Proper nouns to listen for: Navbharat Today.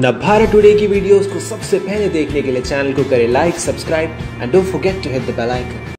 Navbharat today की videos को सबसे पहले देखने के लिए चैनल को करें like, subscribe and don't forget to hit the bell icon.